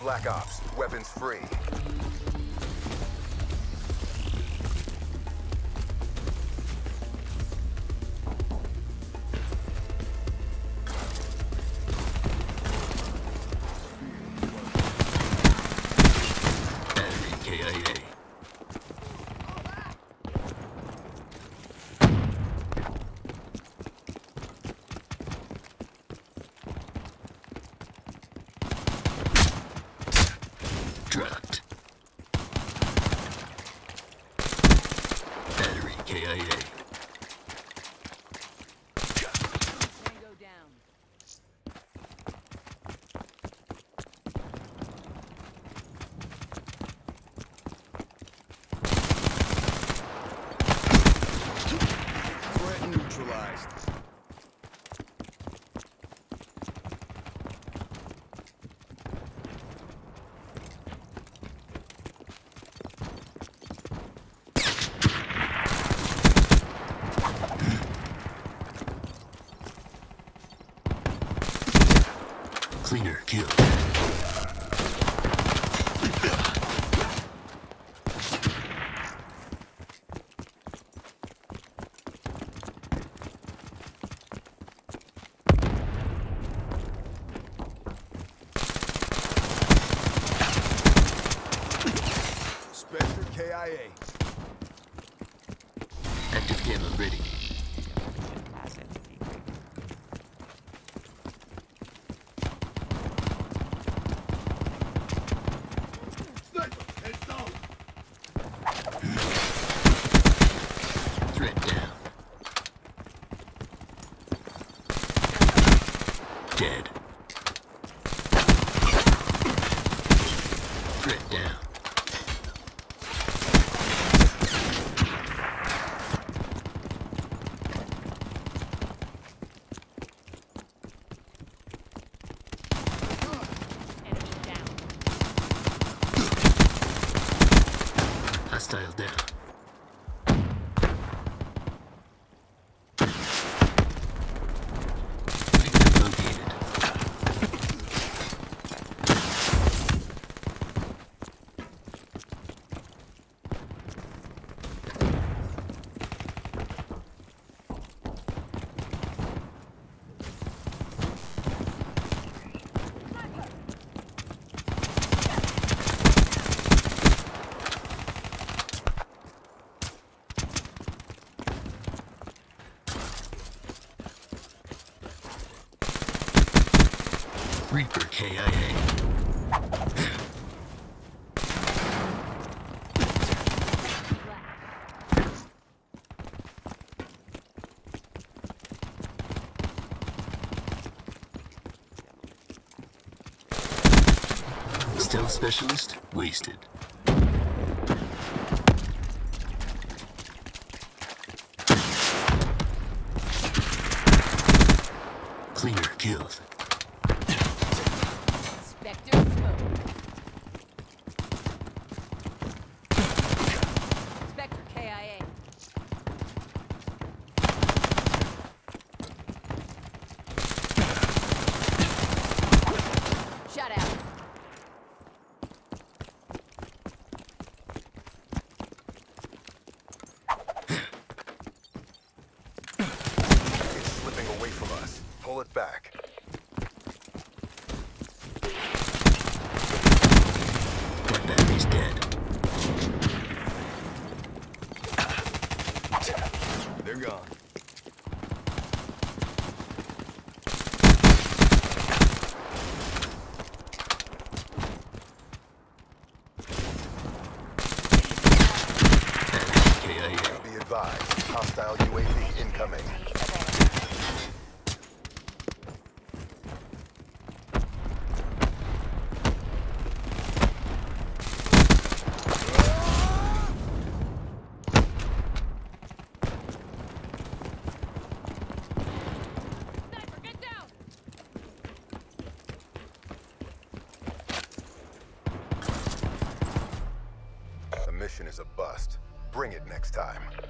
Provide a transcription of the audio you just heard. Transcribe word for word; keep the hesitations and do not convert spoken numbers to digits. Black Ops, weapons free. Trapped. Battery K I A. Tango down. Threat neutralized. Cleaner kill. Spectre K I A. Active camera ready. Dead. Threat down. Enemy down. Hostile down. Reaper K I A. Stealth specialist wasted. Cleaner killed. Pull it back. One battery's dead. They're gone. K I A. Be advised, hostile U A V incoming. Mission is a bust. Bring it next time.